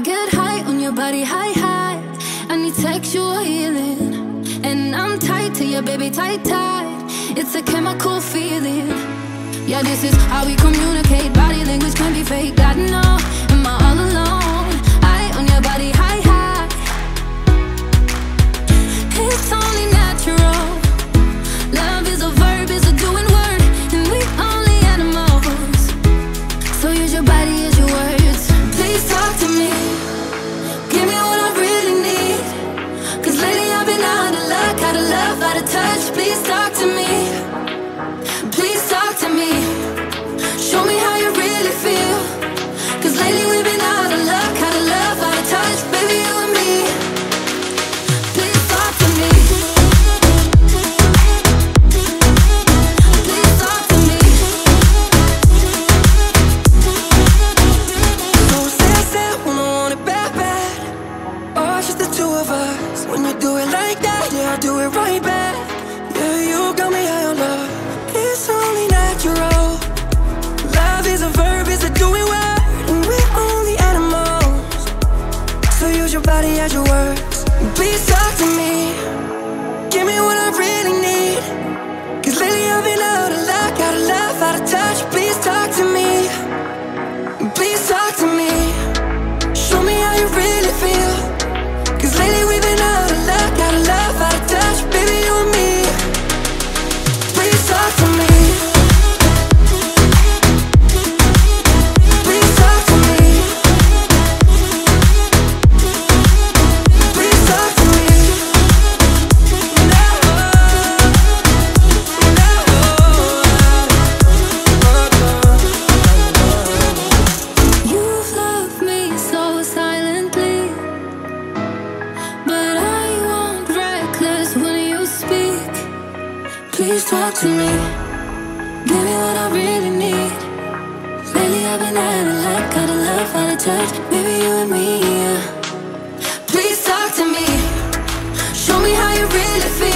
I get high on your body, high, high. I need sexual healing, and I'm tight to your baby, tight, tight. It's a chemical feeling. Yeah, this is how we communicate. Body language can be fake. Gotta know, am I all alone? High on your body, high, high. It's only natural. Love is a verb, it's a doing word, and we only animals. So use your body as your words. Please talk to me. Give me what I really need. 'Cause lately I've been out of luck, out of love, out of touch. Please talk to me. Please talk to me. Show me how you really feel. 'Cause lately we've been out of luck, out of love, out of touch. Baby, you and me. Please talk to me. Please talk to me. Show me how you really feel.